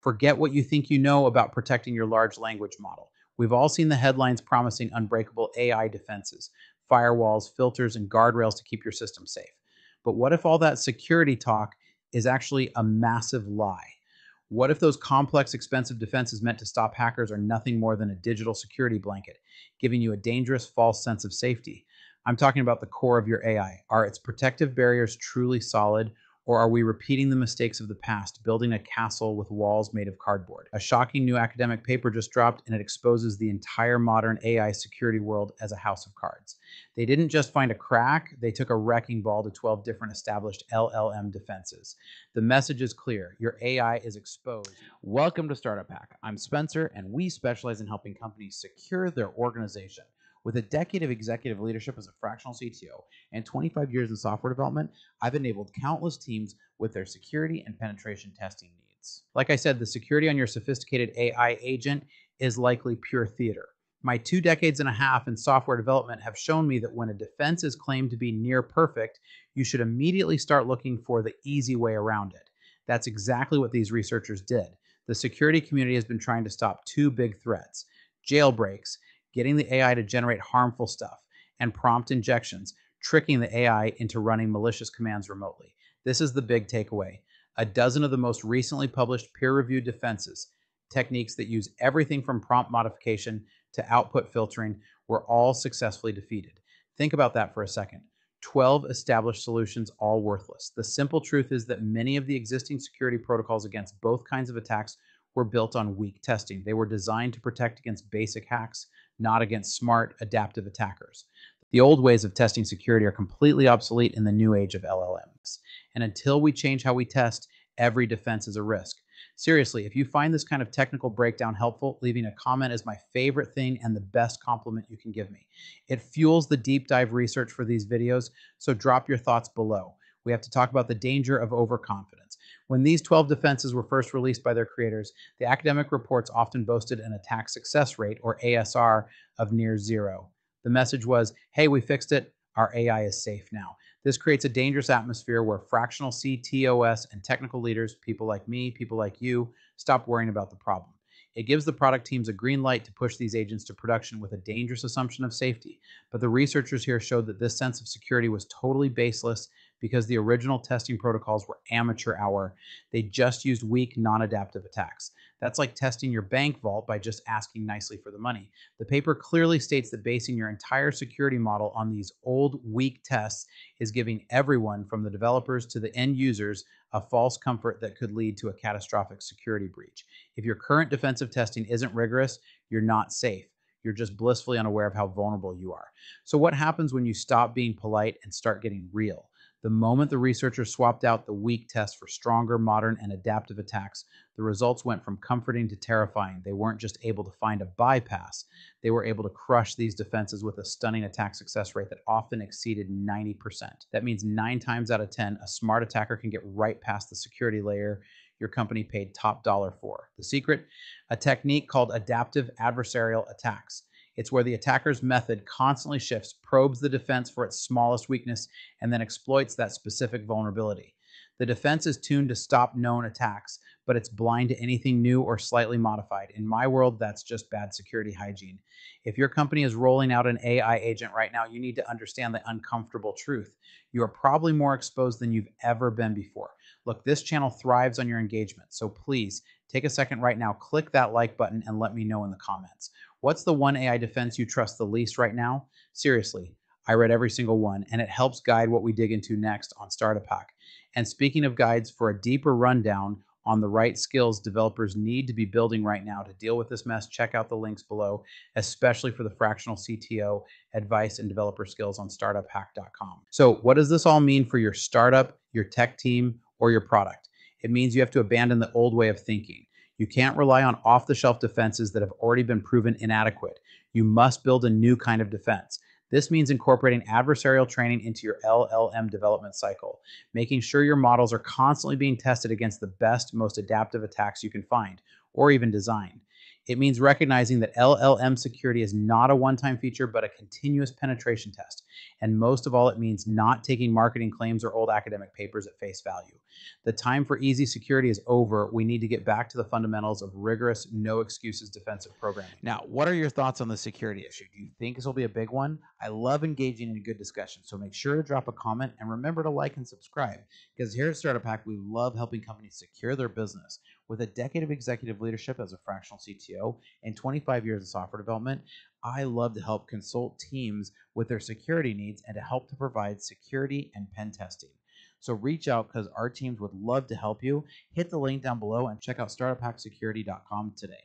Forget what you think you know about protecting your large language model. We've all seen the headlines promising unbreakable AI defenses, firewalls, filters, and guardrails to keep your system safe. But what if all that security talk is actually a massive lie? What if those complex, expensive defenses meant to stop hackers are nothing more than a digital security blanket, giving you a dangerous, false sense of safety? I'm talking about the core of your AI. Are its protective barriers truly solid, or are we repeating the mistakes of the past, building a castle with walls made of cardboard? A shocking new academic paper just dropped, and it exposes the entire modern AI security world as a house of cards. They didn't just find a crack, they took a wrecking ball to 12 different established LLM defenses. The message is clear, your AI is exposed. Welcome to Startup Hack. I'm Spencer, and we specialize in helping companies secure their organization. With a decade of executive leadership as a fractional CTO and 25 years in software development, I've enabled countless teams with their security and penetration testing needs. Like I said, the security on your sophisticated AI agent is likely pure theater. My 2.5 decades in software development have shown me that when a defense is claimed to be near perfect, you should immediately start looking for the easy way around it. That's exactly what these researchers did. The security community has been trying to stop two big threats: jailbreaks, getting the AI to generate harmful stuff, and prompt injections, tricking the AI into running malicious commands remotely. This is the big takeaway. A dozen of the most recently published peer-reviewed defenses, techniques that use everything from prompt modification to output filtering, were all successfully defeated. Think about that for a second. 12 established solutions, all worthless. The simple truth is that many of the existing security protocols against both kinds of attacks were built on weak testing. They were designed to protect against basic hacks, not against smart, adaptive attackers. The old ways of testing security are completely obsolete in the new age of LLMs. And until we change how we test, every defense is a risk. Seriously, if you find this kind of technical breakdown helpful, leaving a comment is my favorite thing and the best compliment you can give me. It fuels the deep dive research for these videos, so drop your thoughts below. We have to talk about the danger of overconfidence. When these 12 defenses were first released by their creators, the academic reports often boasted an attack success rate, or ASR, of near zero. The message was, hey, we fixed it, our AI is safe now. This creates a dangerous atmosphere where fractional CTOs and technical leaders, people like me, people like you, stop worrying about the problem. It gives the product teams a green light to push these agents to production with a dangerous assumption of safety. But the researchers here showed that this sense of security was totally baseless because the original testing protocols were amateur hour. They just used weak, non-adaptive attacks. That's like testing your bank vault by just asking nicely for the money. The paper clearly states that basing your entire security model on these old, weak tests is giving everyone, from the developers to the end users, a false comfort that could lead to a catastrophic security breach. If your current defensive testing isn't rigorous, you're not safe. You're just blissfully unaware of how vulnerable you are. So what happens when you stop being polite and start getting real? The moment the researchers swapped out the weak tests for stronger, modern, and adaptive attacks, the results went from comforting to terrifying. They weren't just able to find a bypass. They were able to crush these defenses with a stunning attack success rate that often exceeded 90%. That means 9 times out of 10, a smart attacker can get right past the security layer your company paid top dollar for. The secret? A technique called adaptive adversarial attacks. It's where the attacker's method constantly shifts, probes the defense for its smallest weakness, and then exploits that specific vulnerability. The defense is tuned to stop known attacks, but it's blind to anything new or slightly modified. In my world, that's just bad security hygiene. If your company is rolling out an AI agent right now, you need to understand the uncomfortable truth. You are probably more exposed than you've ever been before. Look, this channel thrives on your engagement, so please take a second right now, click that like button, and let me know in the comments. What's the one AI defense you trust the least right now? Seriously, I read every single one, and it helps guide what we dig into next on Startup Hack. And speaking of guides, for a deeper rundown on the right skills developers need to be building right now to deal with this mess, check out the links below, especially for the fractional CTO advice and developer skills on StartupHack.com. So what does this all mean for your startup, your tech team, or your product? It means you have to abandon the old way of thinking. You can't rely on off-the-shelf defenses that have already been proven inadequate. You must build a new kind of defense. This means incorporating adversarial training into your LLM development cycle, making sure your models are constantly being tested against the best, most adaptive attacks you can find, or even design. It means recognizing that LLM security is not a one-time feature, but a continuous penetration test. And most of all, it means not taking marketing claims or old academic papers at face value. The time for easy security is over. We need to get back to the fundamentals of rigorous, no excuses defensive programming. Now, what are your thoughts on the security issue? Do you think this will be a big one? I love engaging in a good discussion, so make sure to drop a comment and remember to like and subscribe, because here at Startup Hack, we love helping companies secure their business. With a decade of executive leadership as a fractional CTO and 25 years of software development, I love to help consult teams with their security needs and to help to provide security and pen testing. So reach out, because our teams would love to help you. Hit the link down below and check out StartupHackSecurity.com today.